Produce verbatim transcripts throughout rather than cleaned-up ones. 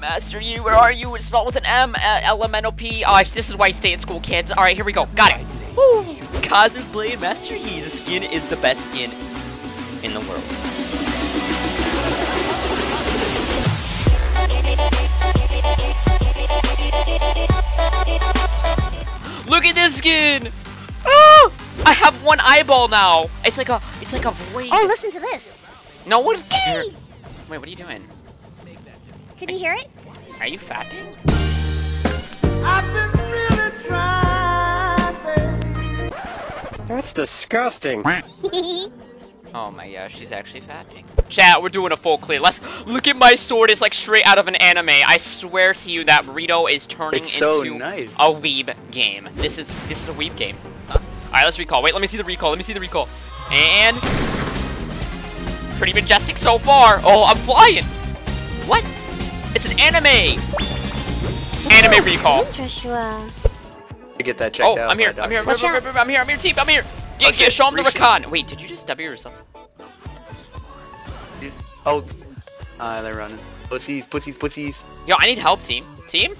Master Yi, where are you? It's spelled with an M, uh, elemental P. Oh, this is why you stay in school, kids. Alright, here we go. Got it. Woo! Kazu's Blade Master Yi. The skin is the best skin in the world. Look at this skin! Oh! I have one eyeball now. It's like a, it's like a void. Oh, listen to this. No one. Wait, what are you doing? Can you hear it? Are you fapping? I've been really trying. That's disgusting. Oh my gosh, she's actually fapping. Chat, we're doing a full clear. Let's look at my sword. It's like straight out of an anime. I swear to you that Rito is turning it's into so nice. a weeb game. This is this is a weeb game. All right, let's recall. Wait, let me see the recall. Let me see the recall. And pretty majestic so far. Oh, I'm flying. What? It's an anime. Anime recall. You get that checked oh, out. Oh, I'm here. I'm here. I'm here. I'm here. I'm here. Team. I'm here. Get, okay, get, show him the Rakan. Wait, did you just W or something? Dude. Oh, uh, they're running. Pussies, pussies, pussies. Yo, I need help, team. Team?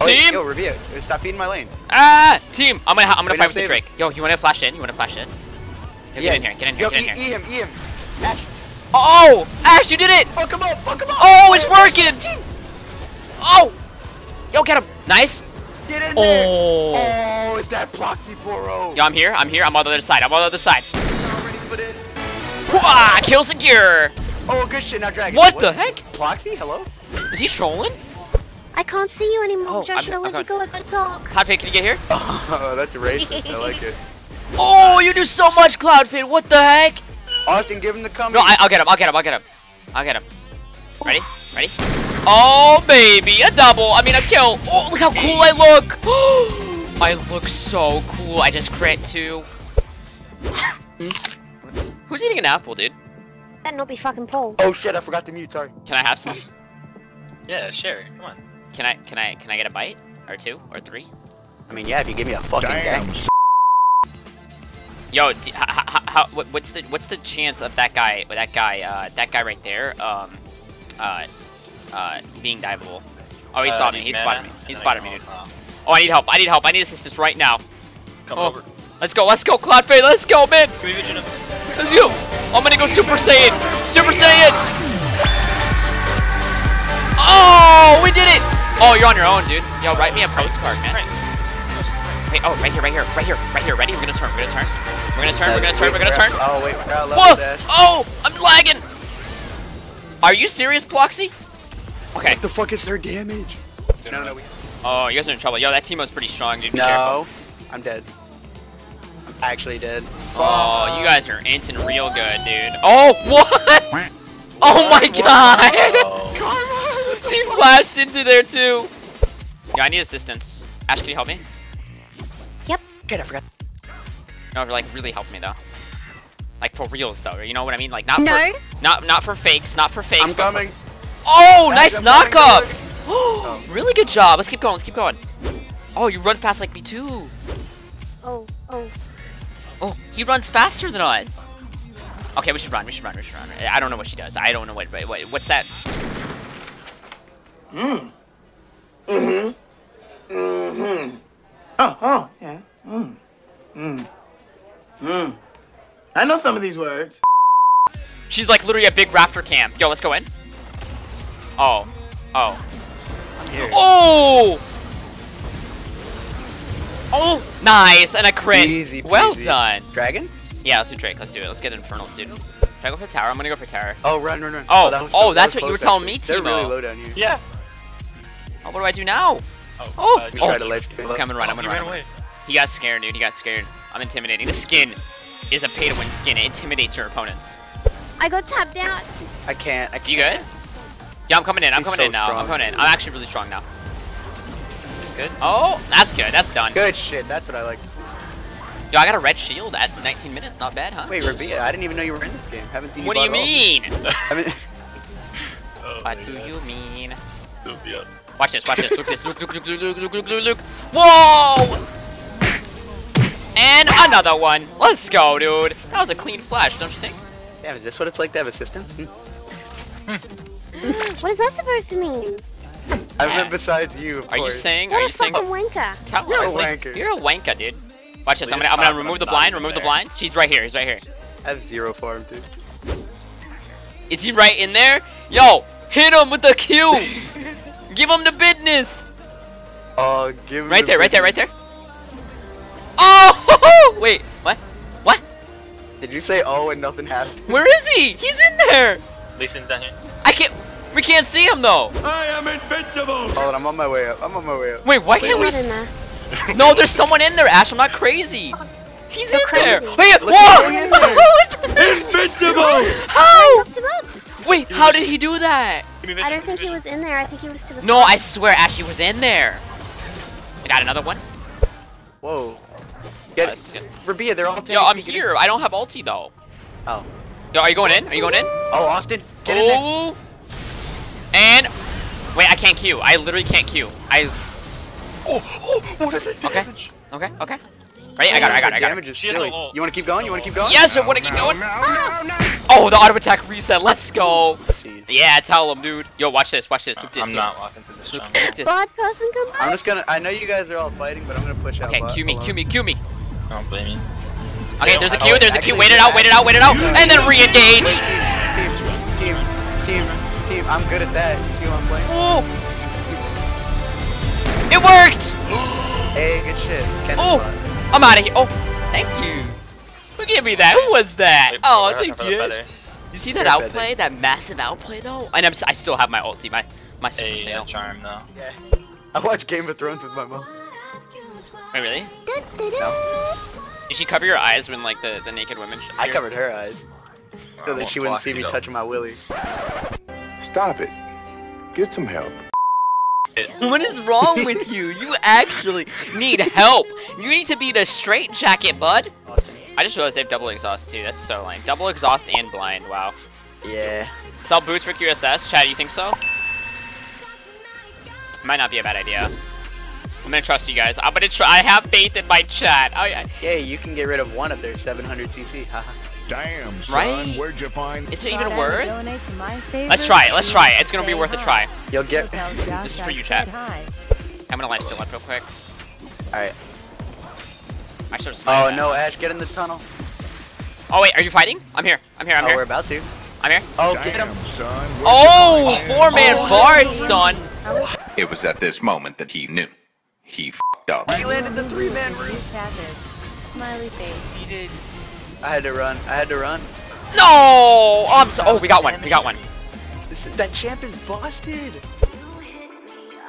Oh, team? Yo, review. Stop feeding my lane. Ah, team. I'm gonna, I'm gonna fight with the Drake. Him. Yo, you wanna flash in? You wanna flash in? Yo, yeah. Get in here. Get in here. Yo, get in here. E him. E him. Ash. Oh, Ash, you did it. Fuck him up. Fuck him up. Oh, it's working. Team. Oh. Yo, get him. Nice. Get in there. Oh. Oh, it's that Ploxy four oh. Yo, I'm here. I'm here. I'm on the other side. I'm on the other side. Already put in. Wah, kill secure. Oh, good shit. Now Dragon. What, what the heck? Ploxy, hello? Is he trolling? I can't see you anymore. Oh, Josh, I'll let you go at the talk. Cloudfade, can you get here? Oh, that's racist. I like it. Oh, you do so much, Cloudfade. What the heck? Austin, give him the coming. No, I, I'll get him. I'll get him. I'll get him. I'll get him. Ready? Ready? Oh, baby, a double. I mean, a kill. Oh, look how cool I look. I look so cool. I just crit too. Who's eating an apple, dude? Better not be fucking Paul. Oh shit, I forgot to mute. Sorry. Can I have some? Yeah, sure. Come on. Can I? Can I? Can I get a bite? Or two? Or three? I mean, yeah, if you give me a fucking damn. Gang. Yo, d h h how, what, what's the what's the chance of that guy? That guy? Uh, that guy right there. Um. Uh, uh, being diveable. Oh, he uh, saw me. He spotted me. He spotted me, dude. Off. Oh, I need help. I need help. I need assistance right now. Come oh. over. Let's go. Let's go, Cloudfade. Let's go, man. Can we vision him? Let's go. I'm gonna go Super Saiyan. Super Saiyan. Oh, we did it. Oh, you're on your own, dude. Yo, write me a postcard, man. Hey, oh, right here, right here, right here, right here. Ready? We're gonna turn. We're gonna turn. We're gonna turn. We're gonna turn. We're gonna turn. Oh wait, we're out of dash. Oh, I'm lagging. Are you serious, Ploxy? Okay. What the fuck is their damage? No, no, we... Oh, you guys are in trouble. Yo, that Teemo's pretty strong, dude. Be no, careful. I'm dead. I'm actually dead. Oh, oh, you guys are inting real good, dude. Oh, what? Oh my god! Oh. She flashed into there too. Yeah, I need assistance. Ash, can you help me? Yep. Good, I forgot. No, like really help me though. Like for reals though, you know what I mean? Like not no. for not not for fakes, not for fakes. I'm coming. For... Oh, nice knock up. Oh, really good job. Let's keep going. Let's keep going. Oh, you run fast like me too. Oh, oh. Oh, he runs faster than us. Okay, we should run. We should run. We should run. I don't know what she does. I don't know what. what what's that? Mm. Mhm. Mhm. Oh, oh, yeah. Mm. Mm. Mm. I know some of these words. She's like literally a big raptor camp. Yo, let's go in. Oh. Oh. Here. Oh! Oh! Nice! And a crit. Easy, well done. Dragon? Yeah, let's do Drake. Let's do it. Let's get Infernals, dude. Can I go for tower? I'm gonna go for tower. Oh, run, run, run. Oh, oh, that was so, oh that's that was what you were telling me, Teemo. They're really low down here. Yeah. Oh, what do I do now? Oh. Oh. Uh, oh. Try to life okay, I'm gonna run. Oh, I'm gonna run. Away. He got scared, dude. He got scared. I'm intimidating. The skin is a pay to win skin. It intimidates your opponents. I go tapped out. I can't. I can't. You good? Yeah, I'm coming in. I'm He's coming so in now. Strong. I'm coming in. I'm actually really strong now. It's good. Oh, that's good. That's done. Good shit. That's what I like to see. Yo, I got a red shield at nineteen minutes. Not bad, huh? Wait, Rabia, I didn't even know you were in this game. Haven't seen you. What do you mean? I mean... oh, what do God. you mean? Watch this. Watch this. Look this. Look, look, look, look, look, look, look, look. Whoa! And another one. Let's go, dude. That was a clean flash, don't you think? Damn, is this what it's like to have assistance? What is that supposed to mean? I'm beside you, of Are course. you saying? What are you saying? You're a wanker. Tell you're us, a wanker. Like, you're a wanker, dude. Watch this. I'm gonna, I'm gonna remove the blind. Remove there. the blinds. She's right here. He's right here. I have zero farm, dude. Is he right in there? Yo, hit him with the Q. Give him the business. Oh, uh, give him. Right the there, business. right there, right there. Oh, wait. What? What? Did you say oh and nothing happened? Where is he? He's in there. Leeson's down here. I can't. We can't see him though. I am invincible. Hold on, I'm on my way up. I'm on my way up. Wait, why Wait, can't we? Not no, there's someone in there, Ash. I'm not crazy. He's so in crazy. there. Wait, whoa! Invincible. How? Wait, how did he do that? I don't think he was in there. I think he was to the. No, side. I swear, Ash, he was in there. I got another one. Whoa. Get it. Rabia, they're all. Yo, I'm here. It. I don't have ulti though. Oh. Yo, are you going in? Are you going in? Oh, Austin, get in there. And wait, I can't Q. I literally can't Q. I. Oh, oh what is it? Okay, okay, okay. Right, I got it. I got it. I got it. You want to keep going? You want to keep going? Yes, I want to keep going. Oh, the auto attack reset. Let's go. Yeah, tell him, dude. Yo, watch this. Watch this. Look this. I'm not walking through this. Look this. Bad person, come back. I'm just gonna. I know you guys are all fighting, but I'm gonna push out. Okay, Q me, Q me, Q me. Don't blame me. Okay, there's a Q. There's a Q. Wait it out. Wait it out. Wait it out. And then re-engage. Team, team, team. Team. I'm good at that. See what I'm playing? Oh! It worked! Hey, good shit. Can't oh! I'm out of here. Oh, thank you. Who gave me that? Who was that? Wait, oh, thank you. You see that You're outplay? Better. That massive outplay, though? And I'm, I still have my ulti, my, my super hey, sale. charm, though. Yeah. I watch Game of Thrones with my mom. Wait, really? No. Did she cover your eyes when, like, the, the naked women? Should I covered her eyes. So that she wouldn't see me touching my willy. Stop it. Get some help. What is wrong with you? You actually need help. You need to be in a straight jacket, bud. I just realized they have double exhaust too. That's so lame. Double exhaust and blind. Wow. Yeah. Sell boots for Q S S. Chad, you think so? Might not be a bad idea. I'm gonna trust you guys. I'm gonna try. I have faith in my chat. Oh yeah. Yeah, you can get rid of one of their seven hundred C C. Haha. Damn, son, right? Where'd you find? Is it even God, worth? Let's try it. Let's try it. It's gonna be worth hi. a try. You'll get. This is for you, chat. I'm gonna lifesteal up real quick. All right. I should have smiled. Oh no, one. Ash, get in the tunnel. Oh wait, are you fighting? I'm here. I'm here. I'm oh, here. We're about to. I'm here. Oh, Damn, get him, son. Oh, four man oh, Bard stun. It was at this moment that he knew. He f***ed up. He landed the three man room. Smiley face. He did. I had to run. I had to run. No! Oh, I'm so. Oh, we got one. We got one. This is, that champ is busted.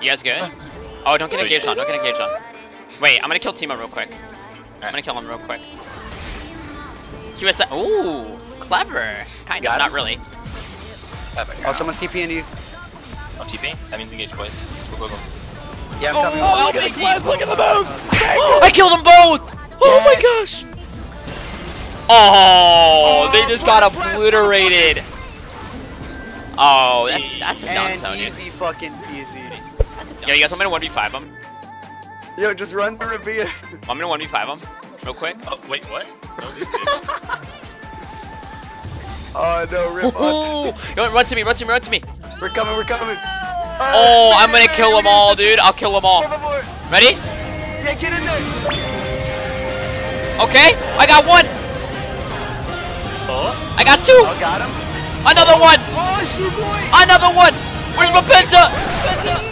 You guys good? Oh, don't get engaged on. Don't get engaged on. Wait, I'm gonna kill Teemo real quick. I'm gonna kill him real quick. Q S S. Ooh, clever. Kind of. Not really. Oh, someone's TPing you. I'm TPing. That means engage, boys. Go, go, go. Yeah, I'm oh, coming. Oh, look at the moves! Look at the moves! I killed them both! Oh my gosh! Oh, they just got obliterated. Oh, that's that's a done zone, dude. Easy fucking easy. Yo, you guys want me to one v five them? Yo, just run for Rabia. Want me to one v five them? Real quick. Oh, wait, what? Oh, no, rip. Oh, yo, run to me, run to me, run to me. We're coming, we're coming. Oh, I'm gonna kill them all, dude. I'll kill them all. Ready? Yeah, get in there. Okay, I got one. I got two! Oh, got him. Another one! Oh, shoot, boy. Another one! Where's my penta? Penta.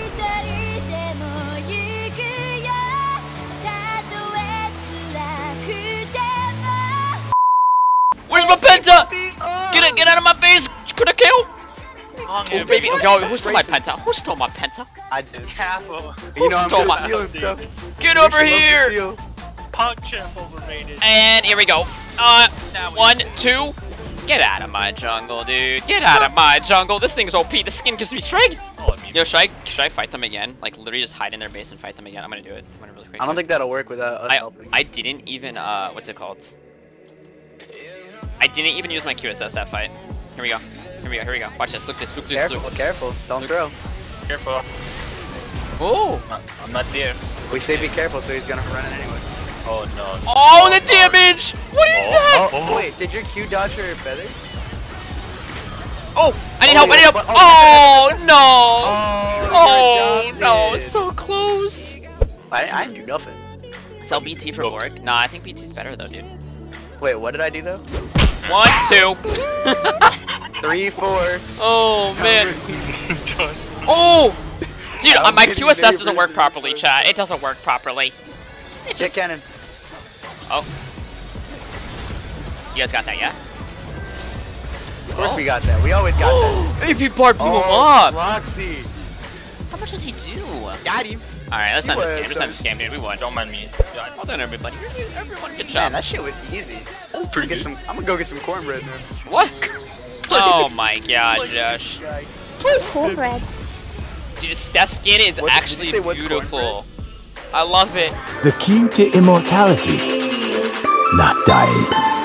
Where's my penta? Get it, get out of my face! Could I kill? Oh, oh baby, okay, oh, who stole my penta? Who stole my penta? I did. Who you know, stole my penta? Get over here! Punk champ overrated. And here we go. Uh, one, two. Get out of my jungle, dude. Get out of my jungle. This thing's O P. The skin gives me strength. Yo, should I, should I fight them again? Like, literally just hide in their base and fight them again. I'm gonna do it. I'm gonna really quick. I don't think that'll work without us I, helping. I didn't even, uh, what's it called? I didn't even use my Q S S that fight. Here we go. Here we go. Here we go. Watch this. Look this. Look this. Careful. Look. Careful. Don't look. throw. Careful. Oh. I'm not there. We say be careful, so he's gonna run it anyway. Oh no. Oh, the damage! What is oh, that? Oh, oh. Wait, did your Q dodge her feathers? Oh, I need oh, help, I need help! Oh, oh no! Oh, I, I knew nothing. Sell B T for Borg? Nah, I think B T's better though, dude. Wait, what did I do though? One, two. Three, four. Oh, man. Oh! Dude, uh, my Q S S doesn't work properly, chat. It doesn't work properly. It just... Check cannon. Oh. You guys got that, yeah? Of course oh. we got that. We always got that. A P Bard blew oh, him up. Roxy. How much does he do? Got him. Alright, let's end this game. Let's end this game, dude. We won. Don't mind me. Yeah, well done, everybody. Everyone, good job. Man, that shit was easy. That was pretty good. Some, I'm gonna go get some cornbread now. What? Oh my god, Josh. Cornbread. Dude, Steph's skin is what, actually beautiful. I love it. The key to immortality. Not dying.